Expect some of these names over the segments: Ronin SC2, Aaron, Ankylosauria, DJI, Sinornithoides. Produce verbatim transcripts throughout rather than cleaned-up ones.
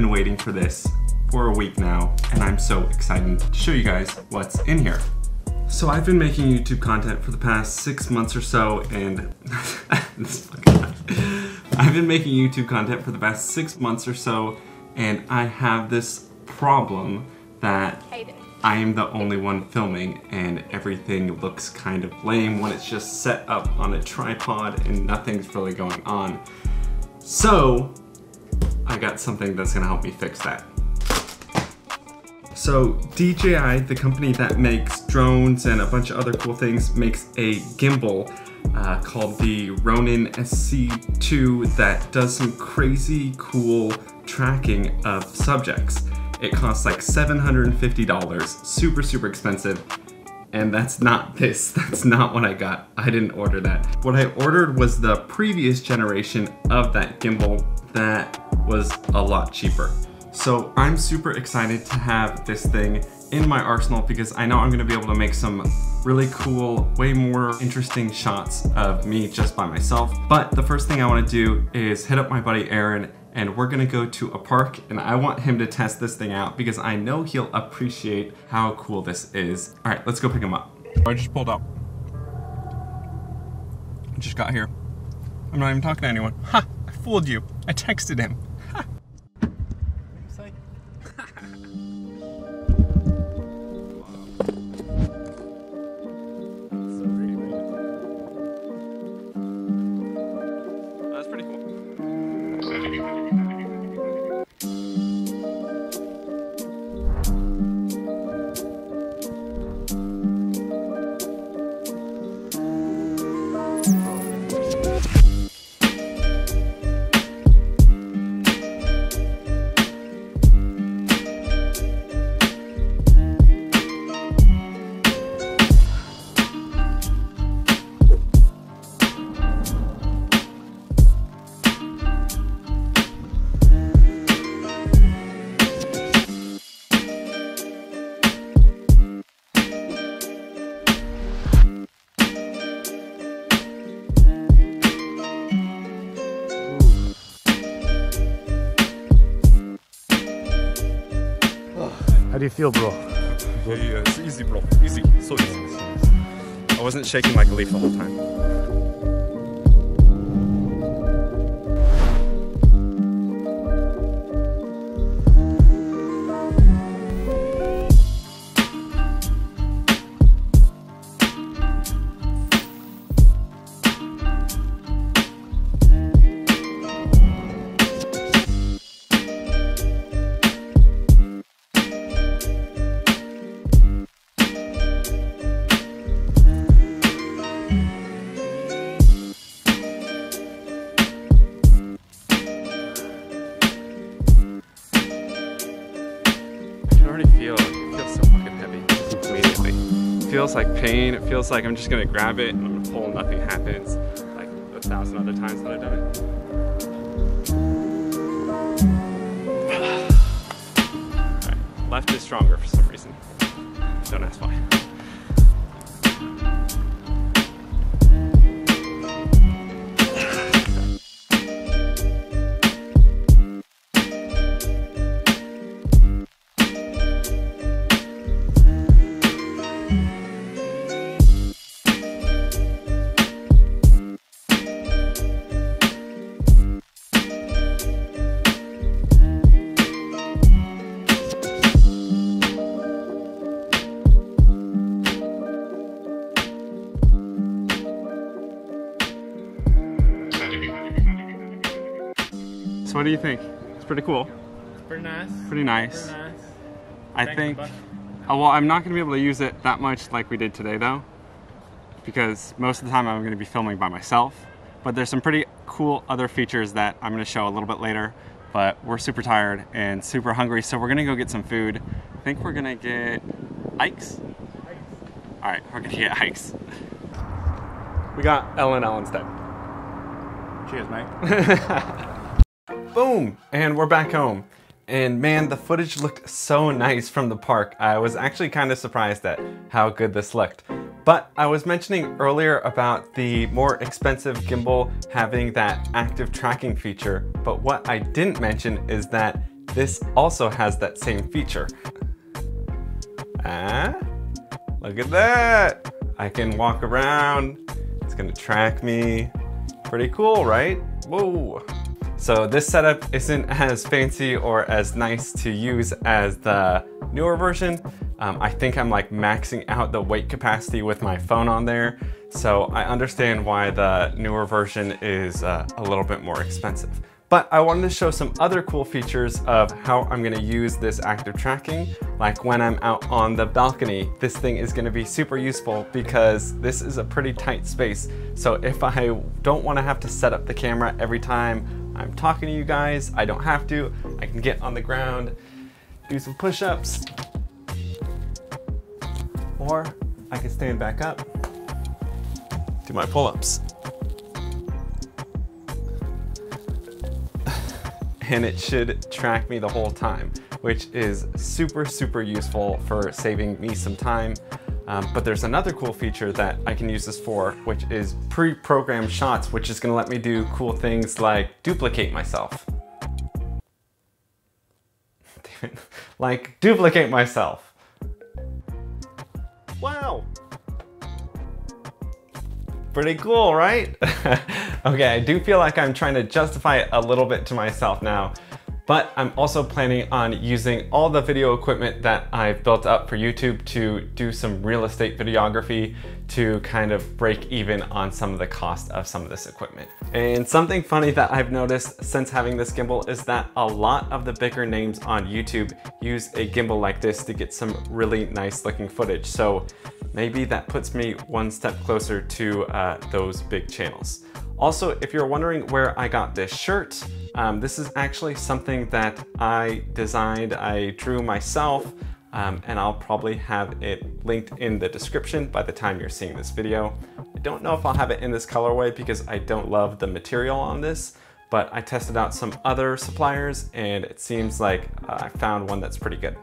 been waiting for this for a week now, and I'm so excited to show you guys what's in here. So I've been making YouTube content for the past six months or so, and this I've been making YouTube content for the past six months or so, and I have this problem that I am the only one filming, and everything looks kind of lame when it's just set up on a tripod and nothing's really going on. So I got something that's gonna help me fix that. So D J I, the company that makes drones and a bunch of other cool things, makes a gimbal uh, called the Ronin S C two that does some crazy cool tracking of subjects. It costs like seven hundred fifty dollars, super, super expensive. And that's not this, that's not what I got. I didn't order that. What I ordered was the previous generation of that gimbal that was a lot cheaper. So I'm super excited to have this thing in my arsenal because I know I'm gonna be able to make some really cool, way more interesting shots of me just by myself. But the first thing I wanna do is hit up my buddy Aaron, and we're gonna go to a park, and I want him to test this thing out because I know he'll appreciate how cool this is. All right, let's go pick him up. I just pulled up. I just got here. I'm not even talking to anyone. Ha, I fooled you. I texted him. Ha. What did you say? How do you feel, bro? Yeah, yeah, it's easy, bro. Easy, so easy. I wasn't shaking like a leaf the whole time. It feels like pain, it feels like I'm just gonna grab it and I'm gonna pull, nothing happens, like a thousand other times that I've done it. Alright, left is stronger for some reason. Don't ask why. So what do you think? It's pretty cool. It's pretty nice. Pretty nice. Pretty nice. I Thanks think, oh, well, I'm not going to be able to use it that much like we did today though, because most of the time I'm going to be filming by myself, but there's some pretty cool other features that I'm going to show a little bit later, but we're super tired and super hungry, so we're going to go get some food. I think we're going to get Ike's. All right, we're going to get Ike's. We got L and L instead. Cheers, mate. Boom! And we're back home. And man, the footage looked so nice from the park. I was actually kind of surprised at how good this looked. But I was mentioning earlier about the more expensive gimbal having that active tracking feature, but what I didn't mention is that This also has that same feature. Ah, look at that. I can walk around. It's gonna track me. Pretty cool, right? Whoa. So this setup isn't as fancy or as nice to use as the newer version. Um, I think I'm like maxing out the weight capacity with my phone on there. So I understand why the newer version is uh, a little bit more expensive. But I wanted to show some other cool features of how I'm gonna use this active tracking. Like when I'm out on the balcony, this thing is gonna be super useful because this is a pretty tight space. So if I don't wanna have to set up the camera every time I'm talking to you guys, I don't have to. I can get on the ground, do some push-ups, or I can stand back up, do my pull-ups. And it should track me the whole time, which is super, super useful for saving me some time. Um, but there's another cool feature that I can use this for, which is pre-programmed shots, which is gonna let me do cool things like duplicate myself. Damn it. Like duplicate myself. Wow. Pretty cool, right? Okay, I do feel like I'm trying to justify it a little bit to myself now, but I'm also planning on using all the video equipment that I've built up for YouTube to do some real estate videography to kind of break even on some of the cost of some of this equipment. And something funny that I've noticed since having this gimbal is that a lot of the bigger names on YouTube use a gimbal like this to get some really nice looking footage. So maybe that puts me one step closer to uh, those big channels. Also, if you're wondering where I got this shirt, um, this is actually something that I designed, I drew myself, um, and I'll probably have it linked in the description by the time you're seeing this video. I don't know if I'll have it in this colorway because I don't love the material on this, but I tested out some other suppliers and it seems like I found one that's pretty good.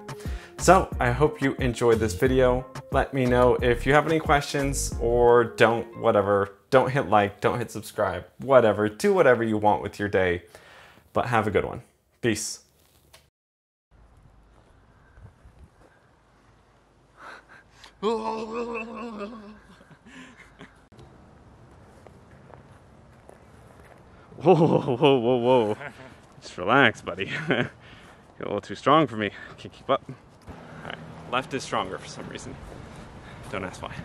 So I hope you enjoyed this video. Let me know if you have any questions or don't, whatever. Don't hit like, don't hit subscribe, whatever. Do whatever you want with your day, but have a good one. Peace. Whoa, whoa, whoa, whoa, whoa. Just relax, buddy. You're a little too strong for me. Can't keep up. All right, left is stronger for some reason. Don't ask why.